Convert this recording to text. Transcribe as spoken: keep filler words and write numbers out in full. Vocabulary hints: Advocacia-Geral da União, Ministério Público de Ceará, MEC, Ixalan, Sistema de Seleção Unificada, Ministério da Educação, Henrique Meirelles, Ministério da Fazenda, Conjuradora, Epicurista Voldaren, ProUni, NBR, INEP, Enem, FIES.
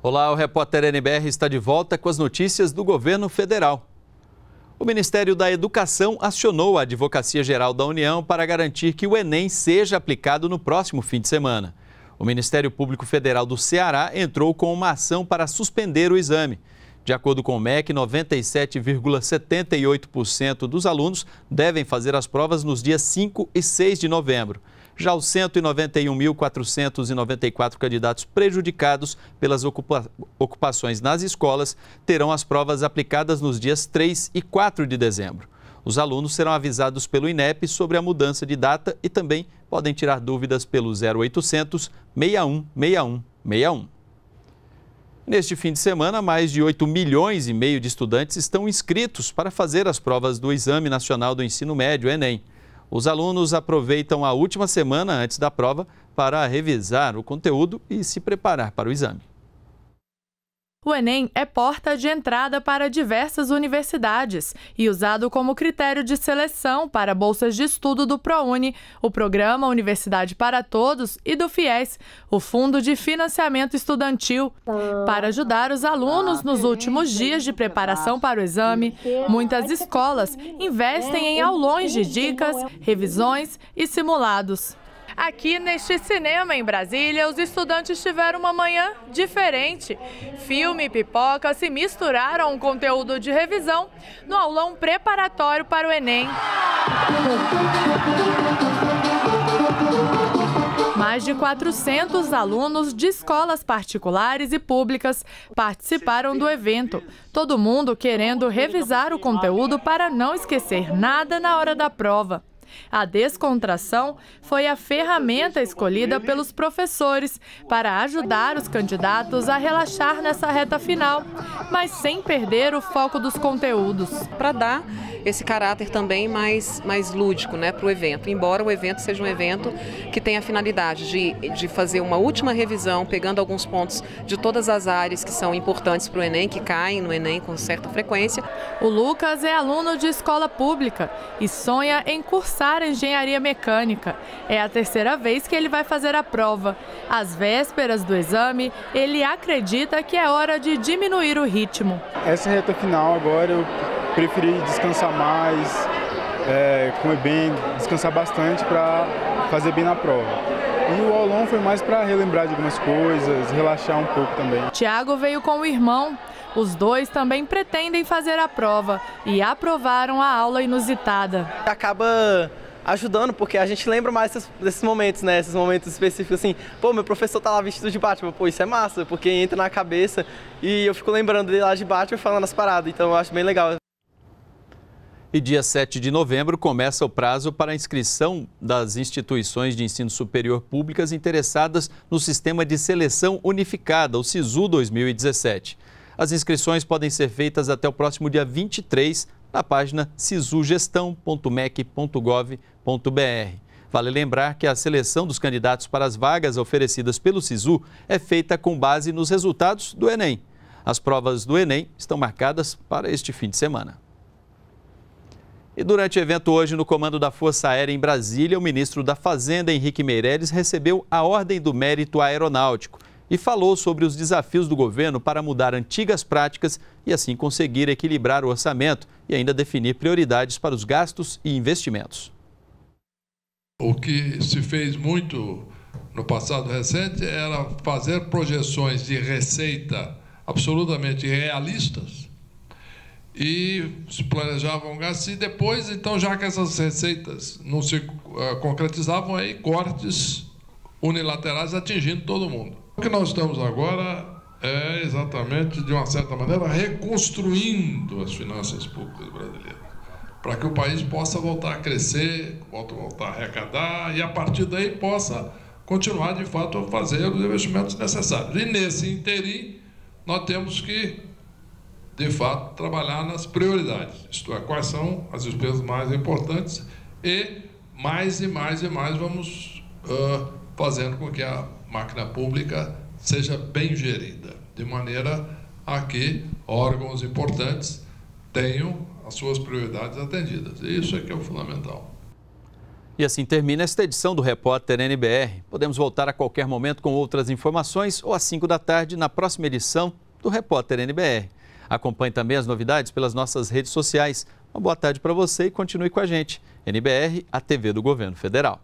Olá, o repórter N B R está de volta com as notícias do governo federal. O Ministério da Educação acionou a Advocacia-Geral da União para garantir que o Enem seja aplicado no próximo fim de semana. O Ministério Público Federal do Ceará entrou com uma ação para suspender o exame. De acordo com o M E C, noventa e sete vírgula setenta e oito por cento dos alunos devem fazer as provas nos dias cinco e seis de novembro. Já os cento e noventa e um mil quatrocentos e noventa e quatro candidatos prejudicados pelas ocupa- ocupações nas escolas terão as provas aplicadas nos dias três e quatro de dezembro. Os alunos serão avisados pelo INEP sobre a mudança de data e também podem tirar dúvidas pelo zero oitocentos, seis um seis um seis um. Neste fim de semana, mais de oito milhões e meio de estudantes estão inscritos para fazer as provas do Exame Nacional do Ensino Médio, Enem. Os alunos aproveitam a última semana antes da prova para revisar o conteúdo e se preparar para o exame. O Enem é porta de entrada para diversas universidades e usado como critério de seleção para bolsas de estudo do ProUni, o Programa Universidade para Todos e do FIES, o Fundo de Financiamento Estudantil. Para ajudar os alunos nos últimos dias de preparação para o exame, muitas escolas investem em aulões de dicas, revisões e simulados. Aqui neste cinema em Brasília, os estudantes tiveram uma manhã diferente. Filme e pipoca se misturaram com conteúdo de revisão no aulão preparatório para o Enem. Mais de quatrocentos alunos de escolas particulares e públicas participaram do evento. Todo mundo querendo revisar o conteúdo para não esquecer nada na hora da prova. A descontração foi a ferramenta escolhida pelos professores para ajudar os candidatos a relaxar nessa reta final, mas sem perder o foco dos conteúdos. Para dar esse caráter também mais, mais lúdico, né, para o evento, embora o evento seja um evento que tenha a finalidade de, de fazer uma última revisão, pegando alguns pontos de todas as áreas que são importantes para o Enem, que caem no Enem com certa frequência. O Lucas é aluno de escola pública e sonha em cursar engenharia mecânica. É a terceira vez que ele vai fazer a prova. Às vésperas do exame, ele acredita que é hora de diminuir o ritmo. Essa reta final agora eu preferi descansar mais, é, comer bem, descansar bastante para fazer bem na prova. E o aulão foi mais para relembrar de algumas coisas, relaxar um pouco também. Tiago veio com o irmão. Os dois também pretendem fazer a prova e aprovaram a aula inusitada. Acaba ajudando porque a gente lembra mais desses, desses momentos, né? Esses momentos específicos assim. Pô, meu professor tá lá vestido de Batman. Pô, isso é massa, porque entra na cabeça e eu fico lembrando dele lá de Batman falando as paradas. Então eu acho bem legal. E dia sete de novembro começa o prazo para a inscrição das instituições de ensino superior públicas interessadas no Sistema de Seleção Unificada, o SISU dois mil e dezessete. As inscrições podem ser feitas até o próximo dia vinte e três na página sisu gestão ponto m e c ponto gov ponto b r. Vale lembrar que a seleção dos candidatos para as vagas oferecidas pelo SISU é feita com base nos resultados do Enem. As provas do Enem estão marcadas para este fim de semana. E durante o evento hoje, no comando da Força Aérea em Brasília, o ministro da Fazenda, Henrique Meirelles, recebeu a Ordem do Mérito Aeronáutico e falou sobre os desafios do governo para mudar antigas práticas e assim conseguir equilibrar o orçamento e ainda definir prioridades para os gastos e investimentos. O que se fez muito no passado recente era fazer projeções de receita absolutamente realistas e se planejavam gastos e depois, então, já que essas receitas não se uh, concretizavam, aí cortes unilaterais atingindo todo mundo. O que nós estamos agora é exatamente, de uma certa maneira, reconstruindo as finanças públicas brasileiras, para que o país possa voltar a crescer, possa voltar a arrecadar e, a partir daí, possa continuar, de fato, a fazer os investimentos necessários. E, nesse ínterim, nós temos que, de fato, trabalhar nas prioridades, isto é, quais são as despesas mais importantes e mais e mais e mais vamos uh, fazendo com que a máquina pública seja bem gerida, de maneira a que órgãos importantes tenham as suas prioridades atendidas. Isso é que é o fundamental. E assim termina esta edição do Repórter N B R. Podemos voltar a qualquer momento com outras informações ou às cinco da tarde na próxima edição do Repórter N B R. Acompanhe também as novidades pelas nossas redes sociais. Uma boa tarde para você e continue com a gente. N B R, a T V do Governo Federal.